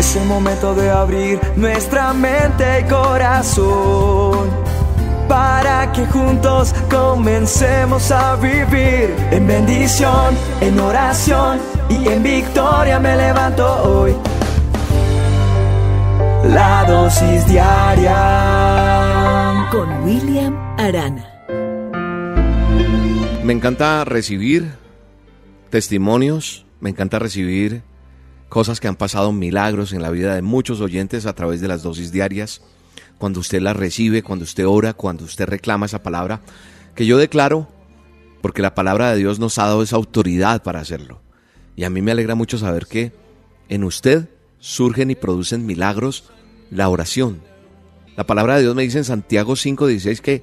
Es el momento de abrir nuestra mente y corazón para que juntos comencemos a vivir. En bendición, en oración y en victoria me levanto hoy. La dosis diaria con William Arana. Me encanta recibir testimonios, me encanta recibir cosas que han pasado, milagros en la vida de muchos oyentes a través de las dosis diarias. Cuando usted las recibe, cuando usted ora, cuando usted reclama esa palabra, que yo declaro, porque la palabra de Dios nos ha dado esa autoridad para hacerlo. Y a mí me alegra mucho saber que en usted surgen y producen milagros la oración. La palabra de Dios me dice en Santiago 5:16 que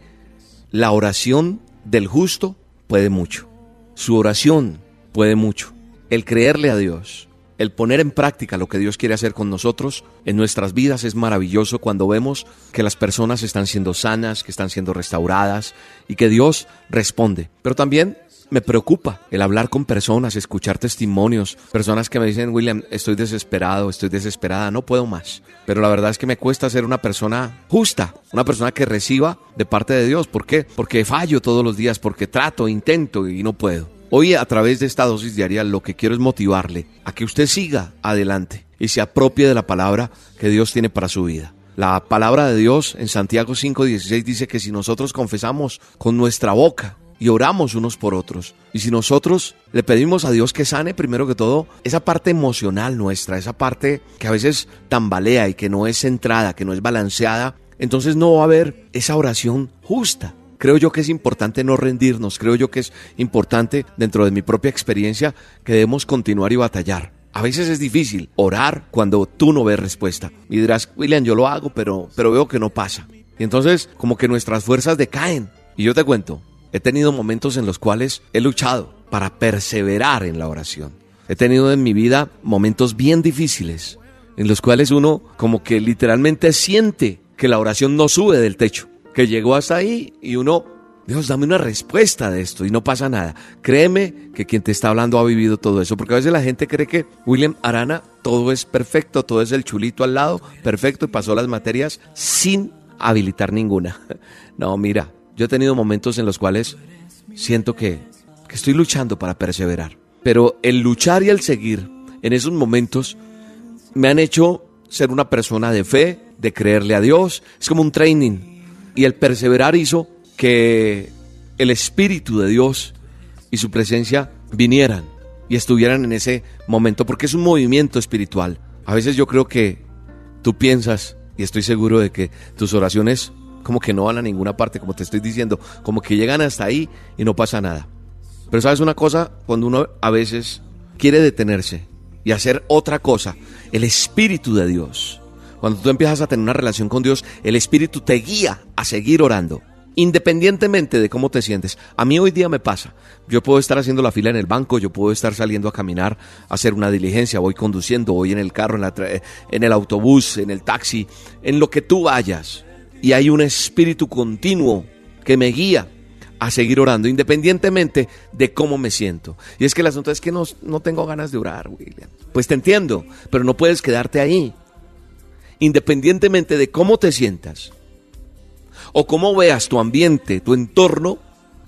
la oración del justo puede mucho. Su oración puede mucho. El creerle a Dios, el poner en práctica lo que Dios quiere hacer con nosotros en nuestras vidas es maravilloso cuando vemos que las personas están siendo sanas, que están siendo restauradas y que Dios responde. Pero también me preocupa el hablar con personas, escuchar testimonios, personas que me dicen, William, estoy desesperado, estoy desesperada, no puedo más. Pero la verdad es que me cuesta ser una persona justa, una persona que reciba de parte de Dios. ¿Por qué? Porque fallo todos los días, porque trato, intento y no puedo. Hoy a través de esta dosis diaria lo que quiero es motivarle a que usted siga adelante y se apropie de la palabra que Dios tiene para su vida. La palabra de Dios en Santiago 5:16 dice que si nosotros confesamos con nuestra boca y oramos unos por otros, y si nosotros le pedimos a Dios que sane primero que todo esa parte emocional nuestra, esa parte que a veces tambalea y que no es centrada, que no es balanceada, entonces no va a haber esa oración justa. Creo yo que es importante no rendirnos, creo yo que es importante, dentro de mi propia experiencia, que debemos continuar y batallar. A veces es difícil orar cuando tú no ves respuesta. Y dirás, William, yo lo hago, pero veo que no pasa. Y entonces, como que nuestras fuerzas decaen. Y yo te cuento, he tenido momentos en los cuales he luchado para perseverar en la oración. He tenido en mi vida momentos bien difíciles, en los cuales uno como que literalmente siente que la oración no sube del techo, que llegó hasta ahí y uno, Dios, dame una respuesta de esto, y no pasa nada. Créeme que quien te está hablando ha vivido todo eso, porque a veces la gente cree que William Arana todo es perfecto, todo es el chulito al lado, perfecto, y pasó las materias sin habilitar ninguna. No, mira, yo he tenido momentos en los cuales siento que estoy luchando para perseverar, pero el luchar y el seguir en esos momentos me han hecho ser una persona de fe, de creerle a Dios. Es como un training. Y el perseverar hizo que el Espíritu de Dios y su presencia vinieran y estuvieran en ese momento, porque es un movimiento espiritual. A veces yo creo que tú piensas, y estoy seguro de que tus oraciones como que no van a ninguna parte, como te estoy diciendo, como que llegan hasta ahí y no pasa nada. Pero ¿sabes una cosa? Cuando uno a veces quiere detenerse y hacer otra cosa, el Espíritu de Dios... Cuando tú empiezas a tener una relación con Dios, el Espíritu te guía a seguir orando, independientemente de cómo te sientes. A mí hoy día me pasa. Yo puedo estar haciendo la fila en el banco, yo puedo estar saliendo a caminar, a hacer una diligencia, voy conduciendo, voy en el carro, en el autobús, en el taxi, en lo que tú vayas. Y hay un espíritu continuo que me guía a seguir orando, independientemente de cómo me siento. Y es que el asunto es que no tengo ganas de orar, William. Pues te entiendo, pero no puedes quedarte ahí. Independientemente de cómo te sientas o cómo veas tu ambiente, tu entorno,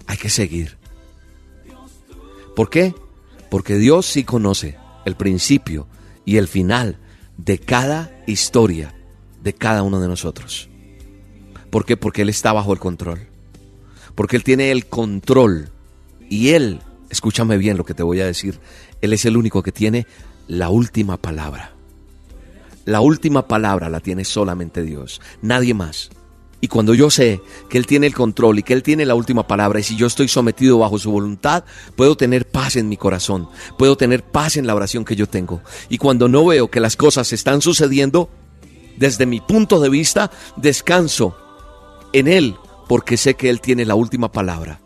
hay que seguir. ¿Por qué? Porque Dios sí conoce el principio y el final de cada historia, de cada uno de nosotros. ¿Por qué? Porque Él está bajo el control. Porque Él tiene el control. Y Él, escúchame bien lo que te voy a decir, Él es el único que tiene la última palabra. La última palabra la tiene solamente Dios, nadie más. Y cuando yo sé que Él tiene el control y que Él tiene la última palabra, y si yo estoy sometido bajo su voluntad, puedo tener paz en mi corazón, puedo tener paz en la oración que yo tengo. Y cuando no veo que las cosas están sucediendo, desde mi punto de vista, descanso en Él, porque sé que Él tiene la última palabra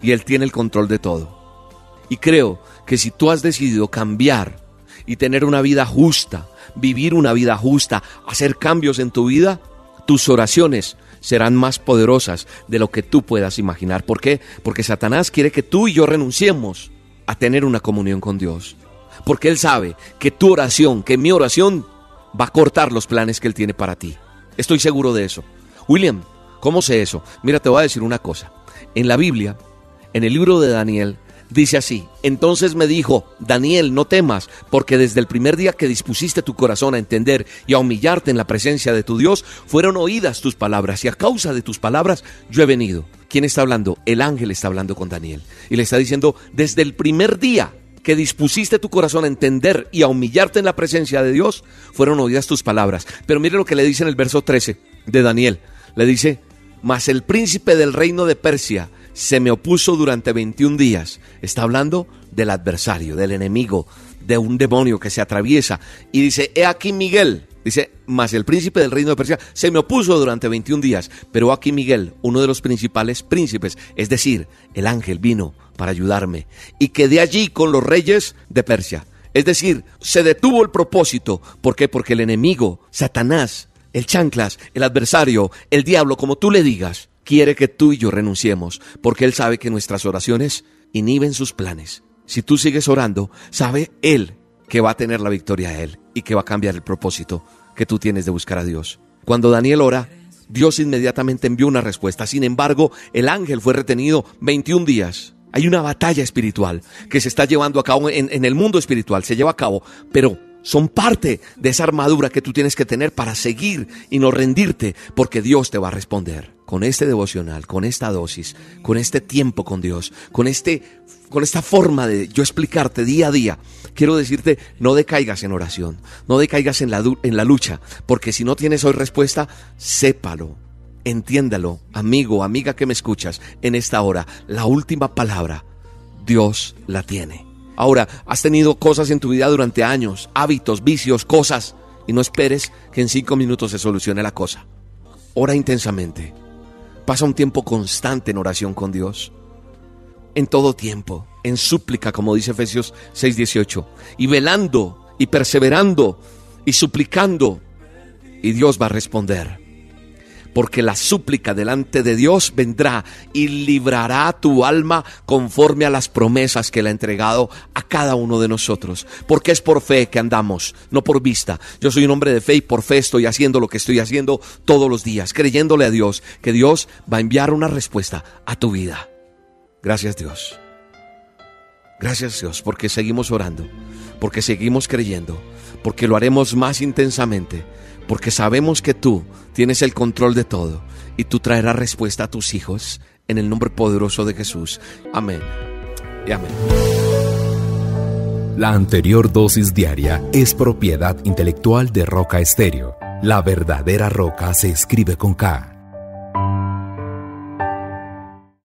y Él tiene el control de todo. Y creo que si tú has decidido cambiar y tener una vida justa, vivir una vida justa, hacer cambios en tu vida, tus oraciones serán más poderosas de lo que tú puedas imaginar. ¿Por qué? Porque Satanás quiere que tú y yo renunciemos a tener una comunión con Dios. Porque él sabe que tu oración, que mi oración va a cortar los planes que él tiene para ti. Estoy seguro de eso. William, ¿cómo sé eso? Mira, te voy a decir una cosa. En la Biblia, en el libro de Daniel, dice así: entonces me dijo, Daniel, no temas, porque desde el primer día que dispusiste tu corazón a entender y a humillarte en la presencia de tu Dios, fueron oídas tus palabras, y a causa de tus palabras yo he venido. ¿Quién está hablando? El ángel está hablando con Daniel, y le está diciendo, desde el primer día que dispusiste tu corazón a entender y a humillarte en la presencia de Dios, fueron oídas tus palabras. Pero mire lo que le dice en el verso 13 de Daniel, le dice, mas el príncipe del reino de Persia se me opuso durante 21 días. Está hablando del adversario, del enemigo, de un demonio que se atraviesa. Y dice, he aquí Miguel, dice, mas el príncipe del reino de Persia se me opuso durante 21 días. Pero aquí Miguel, uno de los principales príncipes, es decir, el ángel vino para ayudarme. Y quedé allí con los reyes de Persia. Es decir, se detuvo el propósito. ¿Por qué? Porque el enemigo, Satanás, el chanclas, el adversario, el diablo, como tú le digas, quiere que tú y yo renunciemos, porque él sabe que nuestras oraciones inhiben sus planes. Si tú sigues orando, sabe él que va a tener la victoria a él y que va a cambiar el propósito que tú tienes de buscar a Dios. Cuando Daniel ora, Dios inmediatamente envió una respuesta. Sin embargo, el ángel fue retenido 21 días. Hay una batalla espiritual que se está llevando a cabo en el mundo espiritual, se lleva a cabo, pero son parte de esa armadura que tú tienes que tener para seguir y no rendirte, porque Dios te va a responder. Con este devocional, con esta dosis, con este tiempo con Dios, con esta forma de yo explicarte día a día, quiero decirte, no decaigas en oración, no decaigas en la lucha, porque si no tienes hoy respuesta, sépalo, entiéndalo, amigo, amiga que me escuchas, en esta hora, la última palabra, Dios la tiene. Ahora, has tenido cosas en tu vida durante años, hábitos, vicios, cosas, y no esperes que en 5 minutos se solucione la cosa. Ora intensamente. Pasa un tiempo constante en oración con Dios. En todo tiempo, en súplica, como dice Efesios 6:18, y velando, y perseverando, y suplicando, y Dios va a responder. Porque la súplica delante de Dios vendrá y librará tu alma conforme a las promesas que le ha entregado a cada uno de nosotros. Porque es por fe que andamos, no por vista. Yo soy un hombre de fe y por fe estoy haciendo lo que estoy haciendo todos los días, creyéndole a Dios que Dios va a enviar una respuesta a tu vida. Gracias Dios. Gracias Dios, porque seguimos orando, porque seguimos creyendo, porque lo haremos más intensamente, porque sabemos que tú tienes el control de todo y tú traerás respuesta a tus hijos en el nombre poderoso de Jesús. Amén y amén. La anterior dosis diaria es propiedad intelectual de Roca Estéreo. La verdadera Roca se escribe con K.